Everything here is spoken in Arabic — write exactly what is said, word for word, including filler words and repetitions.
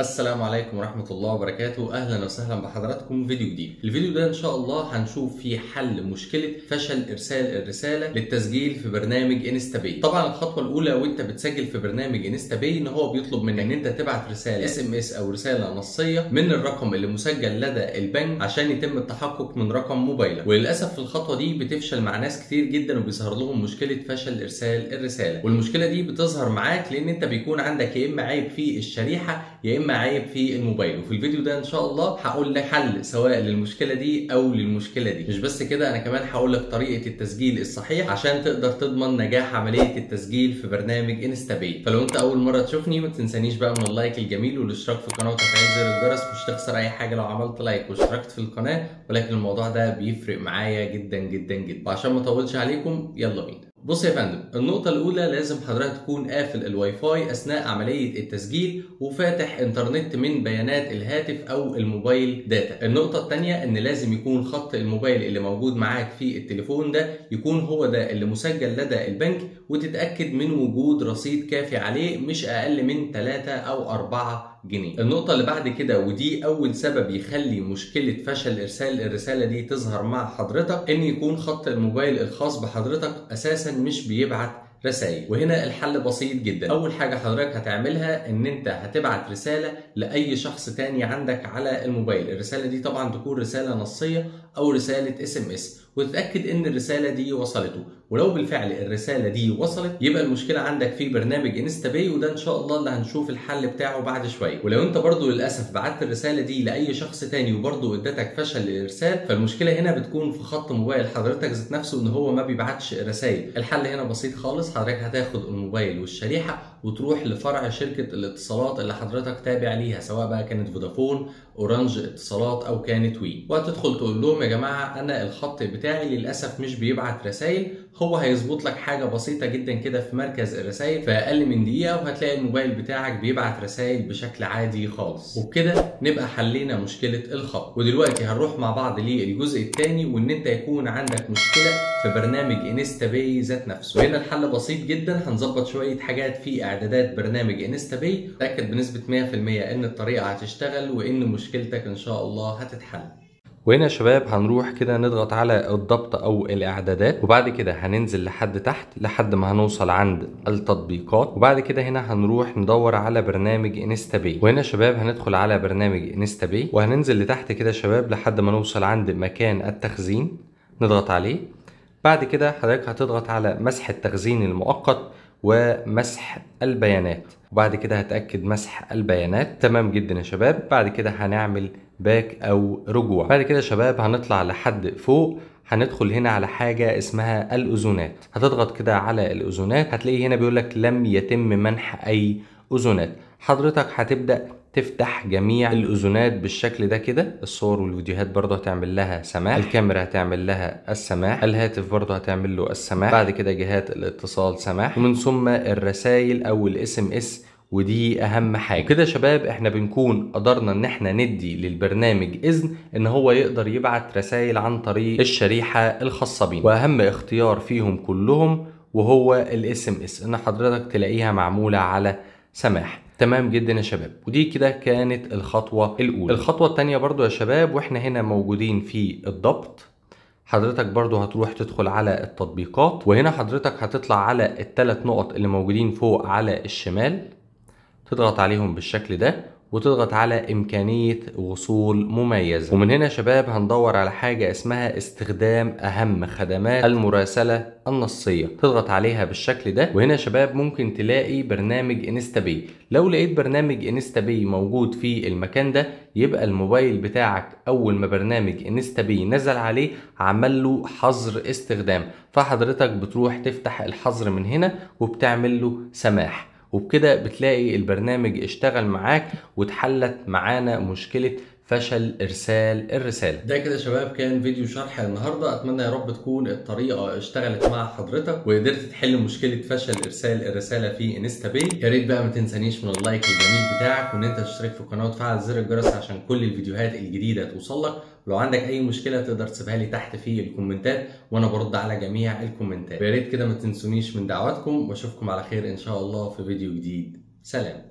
السلام عليكم ورحمة الله وبركاته. أهلا وسهلا بحضراتكم في فيديو جديد. الفيديو ده إن شاء الله هنشوف فيه حل مشكلة فشل إرسال الرسالة للتسجيل في برنامج InstaPay. طبعا الخطوة الأولى وأنت بتسجل في برنامج InstaPay إن هو بيطلب منك إن أنت تبعت رسالة إس إم إس أو رسالة نصية من الرقم اللي مسجل لدى البنك عشان يتم التحقق من رقم موبايلك، وللأسف في الخطوة دي بتفشل مع ناس كتير جدا وبيظهر لهم مشكلة فشل إرسال الرسالة، والمشكلة دي بتظهر معاك لأن أنت بيكون عندك يا إما عيب في الشريحة يا إما عيب في الموبايل. وفي الفيديو ده ان شاء الله هقول لك حل سواء للمشكله دي او للمشكله دي. مش بس كده، انا كمان هقول لك طريقه التسجيل الصحيح عشان تقدر تضمن نجاح عمليه التسجيل في برنامج InstaPay. فلو انت اول مره تشوفني ما تنسانيش بقى من اللايك الجميل والاشتراك في القناه وتفعيل زر الجرس، مش تخسر اي حاجه لو عملت لايك واشتركت في القناه، ولكن الموضوع ده بيفرق معايا جدا جدا جدا. وعشان ما اطولش عليكم يلا بينا. بص يا فندم، النقطة الأولى لازم حضرتك تكون قافل الواي فاي أثناء عملية التسجيل وفاتح إنترنت من بيانات الهاتف أو الموبايل داتا. النقطة الثانية إن لازم يكون خط الموبايل اللي موجود معاك في التليفون ده يكون هو ده اللي مسجل لدى البنك، وتتأكد من وجود رصيد كافي عليه مش أقل من ثلاثة أو أربعة جنيه. النقطة اللي بعد كده ودي أول سبب يخلي مشكلة فشل إرسال الرسالة دي تظهر مع حضرتك، إن يكون خط الموبايل الخاص بحضرتك أساساً مش بيبعت رسائل. وهنا الحل بسيط جدا. اول حاجه حضرتك هتعملها ان انت هتبعت رساله لاي شخص تاني عندك على الموبايل. الرساله دي طبعا تكون رساله نصيه او رساله اس ام اس، وتتاكد ان الرساله دي وصلته. ولو بالفعل الرساله دي وصلت يبقى المشكله عندك في برنامج InstaPay، وده ان شاء الله اللي هنشوف الحل بتاعه بعد شويه. ولو انت برضو للاسف بعت الرساله دي لاي شخص تاني وبرضو ادتك فشل الارسال، فالمشكله هنا بتكون في خط موبايل حضرتك ذات نفسه ان هو ما بيبعتش رسائل. الحل هنا بسيط خالص. حضرتك هتاخد الموبايل والشريحه وتروح لفرع شركه الاتصالات اللي حضرتك تابع ليها، سواء بقى كانت فودافون، اورنج اتصالات، او كانت وي، وهتدخل تقول لهم يا جماعه انا الخط بتاعي للاسف مش بيبعت رسائل. هو هيظبط لك حاجه بسيطه جدا كده في مركز الرسائل في اقل من دقيقه، وهتلاقي الموبايل بتاعك بيبعت رسائل بشكل عادي خالص. وبكده نبقى حلينا مشكله الخط. ودلوقتي هنروح مع بعض للجزء الثاني، وان انت يكون عندك مشكله في برنامج InstaPay ذات نفسه. وهنا الحل بسيط جدا. هنظبط شويه حاجات في اعدادات برنامج InstaPay. اتاكد بنسبه مية في المية ان الطريقه هتشتغل وان مشكلتك ان شاء الله هتتحل. وهنا يا شباب هنروح كده نضغط على الضبط او الاعدادات، وبعد كده هننزل لحد تحت لحد ما هنوصل عند التطبيقات، وبعد كده هنا هنروح ندور على برنامج InstaPay. وهنا يا شباب هندخل على برنامج InstaPay وهننزل لتحت كده يا شباب لحد ما نوصل عند مكان التخزين، نضغط عليه. بعد كده حضرتك هتضغط على مسح التخزين المؤقت ومسح البيانات، وبعد كده هتأكد مسح البيانات. تمام جدا يا شباب. بعد كده هنعمل باك او رجوع. بعد كده يا شباب هنطلع لحد فوق، هندخل هنا على حاجه اسمها الاذونات. هتضغط كده على الاذونات، هتلاقي هنا بيقول لك لم يتم منح اي اذونات. حضرتك هتبدا تفتح جميع الاذونات بالشكل ده كده. الصور والفيديوهات برضه هتعمل لها سماح، الكاميرا هتعمل لها السماح، الهاتف برضه هتعمل له السماح، بعد كده جهات الاتصال سماح، ومن ثم الرسائل او الاس ام اس، ودي اهم حاجه. كده يا شباب احنا بنكون قدرنا ان احنا ندي للبرنامج اذن ان هو يقدر يبعت رسائل عن طريق الشريحه الخاصه بينا. واهم اختيار فيهم كلهم وهو الاس ام اس، ان حضرتك تلاقيها معموله على سماح. تمام جدا يا شباب. ودي كده كانت الخطوه الاولى. الخطوه الثانيه برضو يا شباب، واحنا هنا موجودين في الضبط، حضرتك برضو هتروح تدخل على التطبيقات، وهنا حضرتك هتطلع على الثلاث نقط اللي موجودين فوق على الشمال، تضغط عليهم بالشكل ده وتضغط على إمكانية وصول مميزة. ومن هنا يا شباب هندور على حاجة اسمها استخدام أهم خدمات المراسلة النصية، تضغط عليها بالشكل ده. وهنا يا شباب ممكن تلاقي برنامج InstaPay. لو لقيت برنامج InstaPay موجود في المكان ده يبقى الموبايل بتاعك أول ما برنامج InstaPay نزل عليه عمل له حظر استخدام، فحضرتك بتروح تفتح الحظر من هنا وبتعمل له سماح، وبكده بتلاقي البرنامج اشتغل معاك واتحلت معانا مشكلة فشل إرسال الرسالة. ده كده يا شباب كان فيديو شرح النهاردة. أتمنى يا رب تكون الطريقة اشتغلت مع حضرتك وقدرت تحل مشكلة فشل إرسال الرسالة في InstaPay. يا ريت بقى ما تنسانيش من اللايك الجميل بتاعك، وإن أنت تشترك في القناة وتفعل زر الجرس عشان كل الفيديوهات الجديدة توصلك. ولو عندك أي مشكلة تقدر تسيبها لي تحت في الكومنتات وأنا برد على جميع الكومنتات. يا ريت كده ما تنسونيش من دعواتكم، وأشوفكم على خير إن شاء الله في فيديو جديد. سلام.